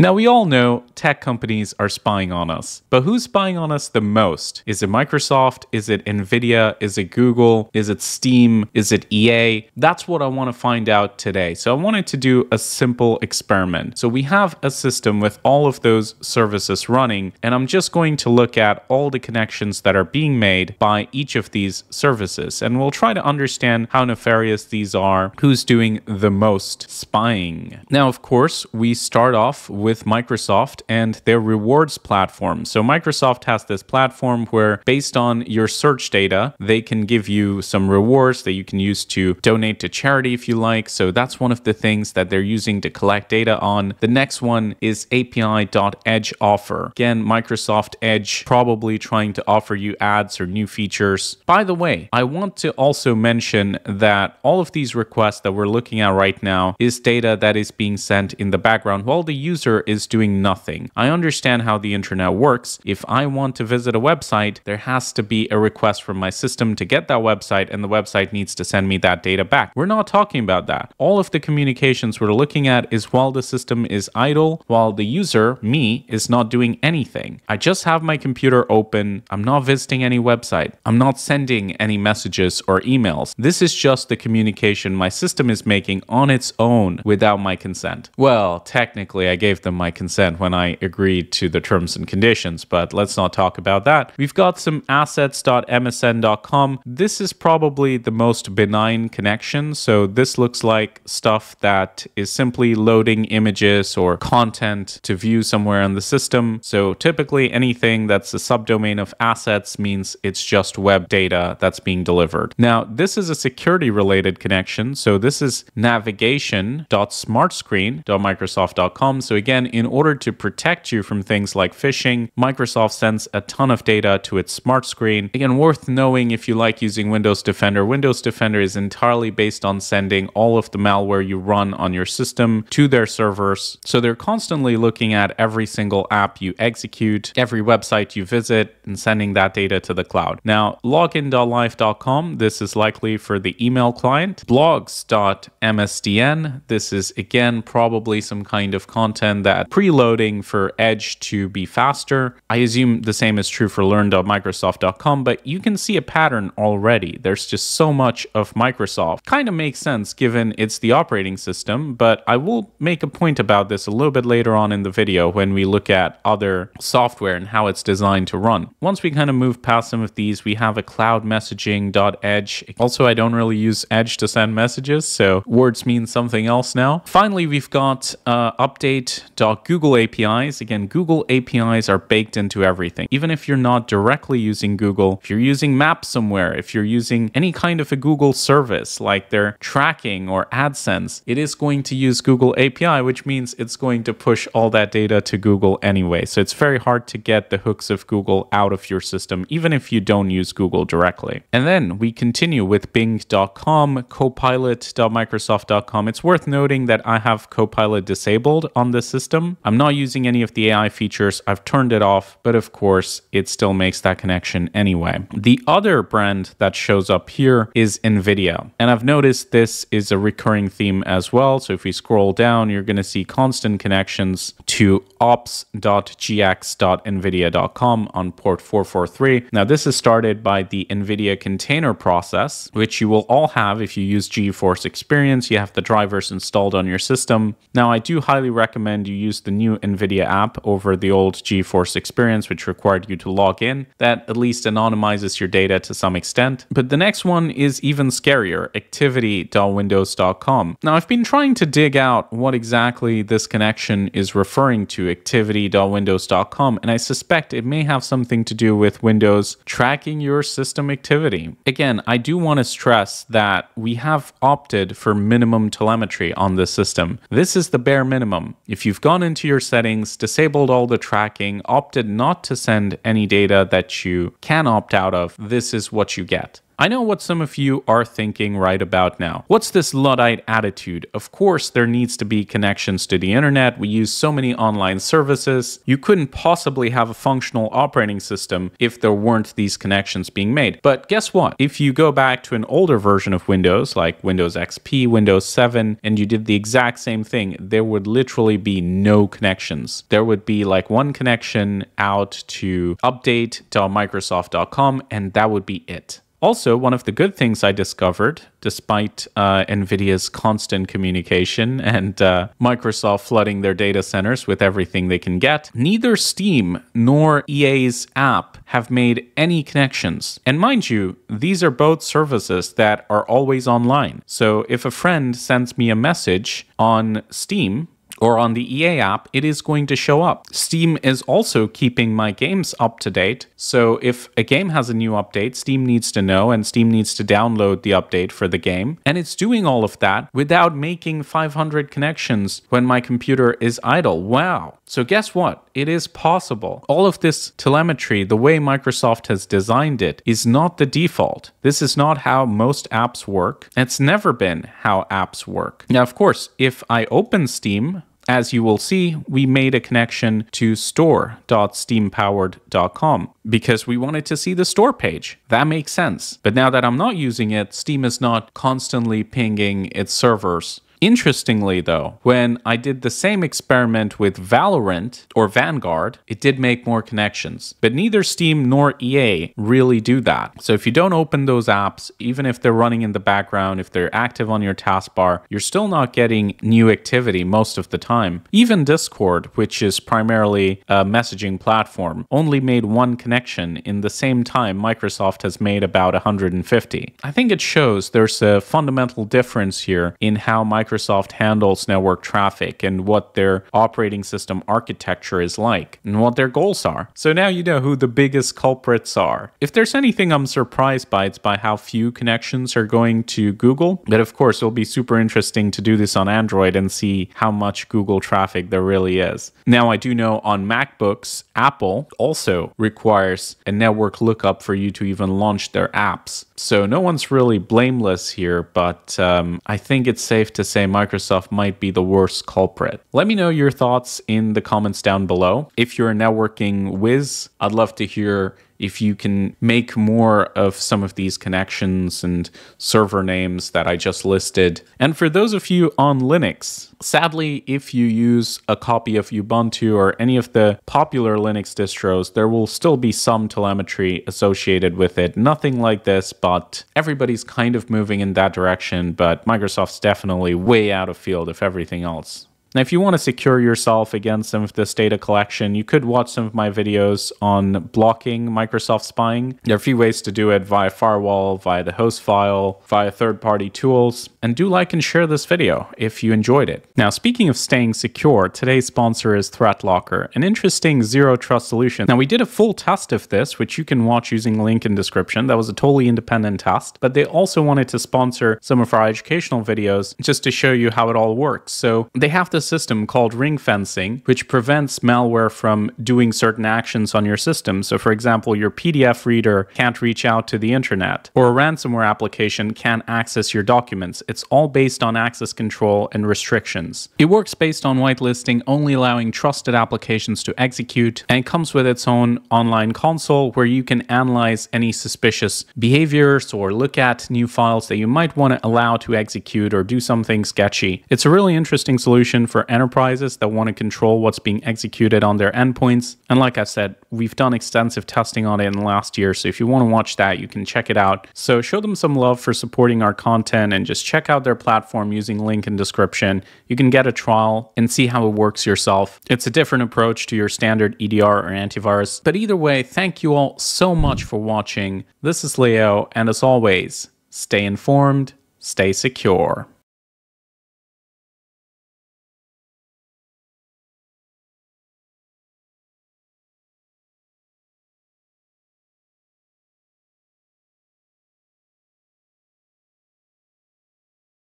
Now, we all know tech companies are spying on us, but who's spying on us the most? Is it Microsoft? Is it Nvidia? Is it Google? Is it Steam? Is it EA? That's what I want to find out today. So I wanted to do a simple experiment. So we have a system with all of those services running, and I'm just going to look at all the connections that are being made by each of these services. And we'll try to understand how nefarious these are, who's doing the most spying. Now, of course, we start off with Microsoft and their rewards platform. So Microsoft has this platform where, based on your search data, they can give you some rewards that you can use to donate to charity if you like. So that's one of the things that they're using to collect data on. The next one is API.edge offer. Again, Microsoft Edge probably trying to offer you ads or new features. By the way, I want to also mention that all of these requests that we're looking at right now is data that is being sent in the background while the user is doing nothing. I understand how the internet works. If I want to visit a website, there has to be a request from my system to get that website, and the website needs to send me that data back. We're not talking about that. All of the communications we're looking at is while the system is idle, while the user, me, is not doing anything. I just have my computer open. I'm not visiting any website. I'm not sending any messages or emails. This is just the communication my system is making on its own without my consent. Well, technically, I gave them my consent when I agreed to the terms and conditions, but let's not talk about that. We've got some assets.msn.com. This is probably the most benign connection. So this looks like stuff that is simply loading images or content to view somewhere in the system. So typically anything that's a subdomain of assets means it's just web data that's being delivered. Now, this is a security related connection. So this is navigation.smartscreen.microsoft.com. So again, in order to protect you from things like phishing, Microsoft sends a ton of data to its smart screen. Again, worth knowing if you like using Windows Defender. Windows Defender is entirely based on sending all of the malware you run on your system to their servers. So they're constantly looking at every single app you execute, every website you visit, and sending that data to the cloud. Now, login.live.com, this is likely for the email client. Blogs.msdn, this is again probably some kind of content that preloading for Edge to be faster. I assume the same is true for learn.microsoft.com, but you can see a pattern already. There's just so much of Microsoft. Kind of makes sense given it's the operating system, but I will make a point about this a little bit later on in the video when we look at other software and how it's designed to run. Once we kind of move past some of these, we have a cloud messaging.edge. Also, I don't really use Edge to send messages, so words mean something else now. Finally, we've got update.google APIs. Again, Google APIs are baked into everything. Even if you're not directly using Google, if you're using Maps somewhere, if you're using any kind of a Google service like their tracking or AdSense, it is going to use Google API, which means it's going to push all that data to Google anyway. So it's very hard to get the hooks of Google out of your system, even if you don't use Google directly. And then we continue with bing.com, copilot.microsoft.com. It's worth noting that I have Copilot disabled on this system. I'm not using any of the AI features. I've turned it off, but of course it still makes that connection anyway. The other brand that shows up here is Nvidia. And I've noticed this is a recurring theme as well. So if we scroll down, you're going to see constant connections to ops.gx.nvidia.com on port 443. Now, this is started by the Nvidia container process, which you will all have if you use GeForce Experience. You have the drivers installed on your system. Now, I do highly recommend you use the new NVIDIA app over the old GeForce Experience, which required you to log in. That at least anonymizes your data to some extent. But the next one is even scarier, activity.windows.com. Now, I've been trying to dig out what exactly this connection is referring to, activity.windows.com, and I suspect it may have something to do with Windows tracking your system activity. Again, I do want to stress that we have opted for minimum telemetry on this system. This is the bare minimum. If you've gone into your settings, disabled all the tracking, opted not to send any data that you can opt out of, this is what you get. I know what some of you are thinking right about now. What's this Luddite attitude? Of course, there needs to be connections to the internet. We use so many online services. You couldn't possibly have a functional operating system if there weren't these connections being made. But guess what? If you go back to an older version of Windows, like Windows XP, Windows 7, and you did the exact same thing, there would literally be no connections. There would be like one connection out to update.microsoft.com, and that would be it. Also, one of the good things I discovered, despite NVIDIA's constant communication and Microsoft flooding their data centers with everything they can get, neither Steam nor EA's app have made any connections. And mind you, these are both services that are always online. So if a friend sends me a message on Steam, or on the EA app, it is going to show up. Steam is also keeping my games up to date. So if a game has a new update, Steam needs to know and Steam needs to download the update for the game. And it's doing all of that without making 500 connections when my computer is idle. Wow. So guess what? It is possible. All of this telemetry, the way Microsoft has designed it, is not the default. This is not how most apps work. It's never been how apps work. Now, of course, if I open Steam, as you will see, we made a connection to store.steampowered.com because we wanted to see the store page. That makes sense. But now that I'm not using it, Steam is not constantly pinging its servers. Interestingly though, when I did the same experiment with Valorant or Vanguard, it did make more connections, but neither Steam nor EA really do that. So if you don't open those apps, even if they're running in the background, if they're active on your taskbar, you're still not getting new activity most of the time. Even Discord, which is primarily a messaging platform, only made one connection in the same time Microsoft has made about 150. I think it shows there's a fundamental difference here in how Microsoft handles network traffic and what their operating system architecture is like and what their goals are. So now you know who the biggest culprits are. If there's anything I'm surprised by, it's by how few connections are going to Google. But of course, it'll be super interesting to do this on Android and see how much Google traffic there really is. Now, I do know on MacBooks, Apple also requires a network lookup for you to even launch their apps. So no one's really blameless here, but I think it's safe to say Microsoft might be the worst culprit. Let me know your thoughts in the comments down below. If you're a networking whiz, I'd love to hear if you can make more of some of these connections and server names that I just listed. And for those of you on Linux, sadly, if you use a copy of Ubuntu or any of the popular Linux distros, there will still be some telemetry associated with it. Nothing like this, but everybody's kind of moving in that direction, but Microsoft's definitely way out of field of everything else. Now, if you want to secure yourself against some of this data collection, you could watch some of my videos on blocking Microsoft spying. There are a few ways to do it via firewall, via the host file, via third-party tools. And do like and share this video if you enjoyed it. Now, speaking of staying secure, today's sponsor is ThreatLocker, an interesting zero-trust solution. Now, we did a full test of this, which you can watch using the link in description. That was a totally independent test, but they also wanted to sponsor some of our educational videos just to show you how it all works. So they have the system called ring fencing, which prevents malware from doing certain actions on your system. So for example, your PDF reader can't reach out to the internet, or a ransomware application can't access your documents. It's all based on access control and restrictions. It works based on whitelisting, only allowing trusted applications to execute, and it comes with its own online console where you can analyze any suspicious behaviors or look at new files that you might want to allow to execute or do something sketchy. It's a really interesting solution for enterprises that want to control what's being executed on their endpoints. And like I said, we've done extensive testing on it in the last year. So if you want to watch that, you can check it out. So show them some love for supporting our content and just check out their platform using link in description. You can get a trial and see how it works yourself. It's a different approach to your standard EDR or antivirus. But either way, thank you all so much for watching. This is Leo, and as always, stay informed, stay secure.